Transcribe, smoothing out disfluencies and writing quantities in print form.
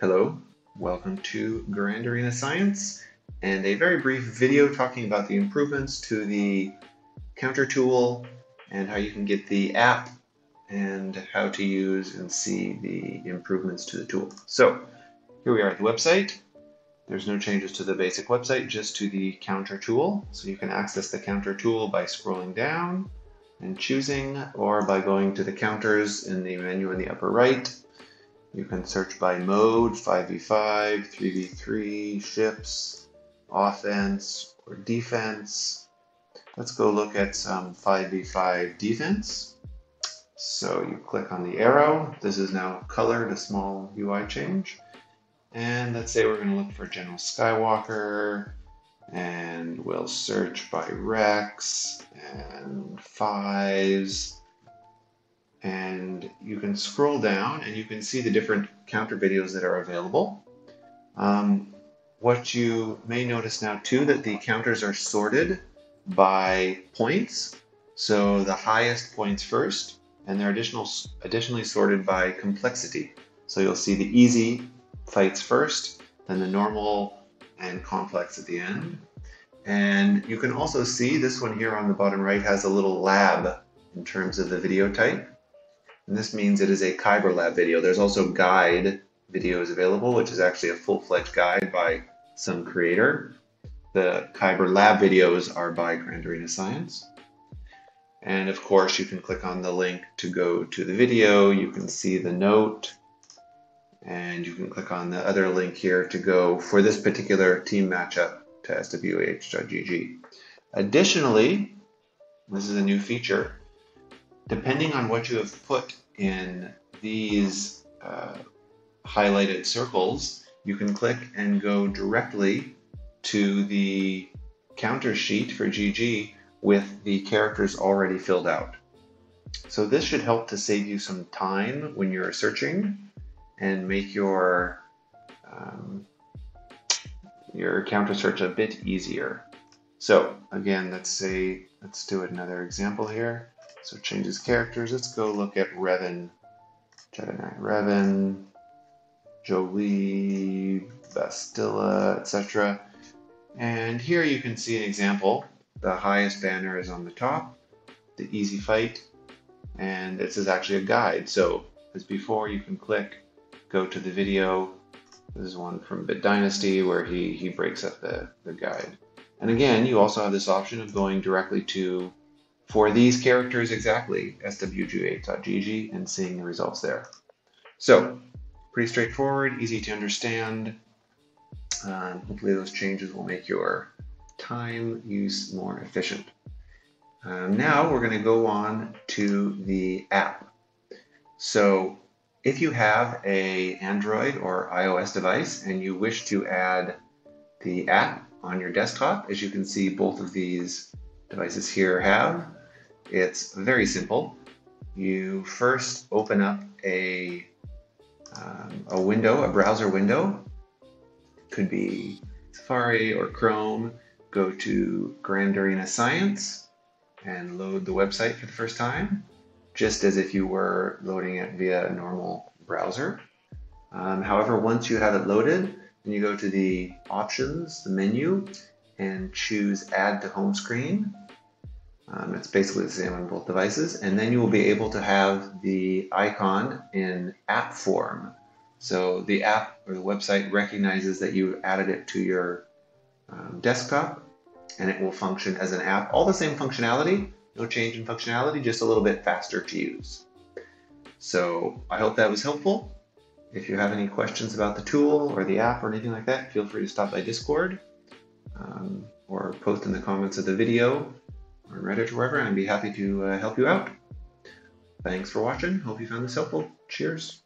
Hello, welcome to Grand Arena Science, and a very brief video talking about the improvements to the counter tool and how you can get the app and how to use and see the improvements to the tool. So here we are at the website. There's no changes to the basic website, just to the counter tool. So you can access the counter tool by scrolling down and choosing, or by going to the counters in the menu in the upper right. You can search by mode, 5v5, 3v3, ships, offense, or defense. Let's go look at some 5v5 defense. So you click on the arrow. This is now colored, a small UI change. And let's say we're going to look for General Skywalker, and we'll search by Rex and Fives. And you can scroll down and you can see the different counter videos that are available. What you may notice now too, that the counters are sorted by points. So the highest points first, and they're additionally sorted by complexity. So you'll see the easy fights first, then the normal and complex at the end. And you can also see this one here on the bottom right has a little lab in terms of the video type. And this means it is a Kyber Lab video. There's also guide videos available, which is actually a full-fledged guide by some creator. The Kyber Lab videos are by Grand Arena Science. And of course, you can click on the link to go to the video. You can see the note, and you can click on the other link here to go for this particular team matchup to SWGOH.GG. Additionally, this is a new feature. Depending on what you have put in these highlighted circles, you can click and go directly to the counter sheet for GG with the characters already filled out. So this should help to save you some time when you're searching and make your counter search a bit easier. So again, let's do another example here. So changes characters. Let's go look at Revan, Jedi Knight Revan, Jolee, Bastila, etc. And here you can see an example. The highest banner is on the top, the easy fight, and this is actually a guide. So as before, you can click, go to the video. This is one from Bit Dynasty where he breaks up the guide. And again, you also have this option of going directly to, for these characters exactly, SWGOH.GG, and seeing the results there. So pretty straightforward, easy to understand. Hopefully those changes will make your time use more efficient. Now we're going to go on to the app. So if you have a Android or iOS device and you wish to add the app on your desktop, as you can see both of these devices here have, it's very simple. You first open up a window, a browser window. It could be Safari or Chrome. Go to Grand Arena Science and load the website for the first time, just as if you were loading it via a normal browser. However, once you have it loaded, then you go to the options, the menu, and choose Add to Home Screen. It's basically the same on both devices. And then you will be able to have the icon in app form. So the app or the website recognizes that you added it to your desktop, and it will function as an app. All the same functionality, no change in functionality, just a little bit faster to use. So I hope that was helpful. If you have any questions about the tool or the app or anything like that, feel free to stop by Discord. Or post in the comments of the video or Reddit or wherever, and I'd be happy to help you out. Thanks for watching. Hope you found this helpful. Cheers.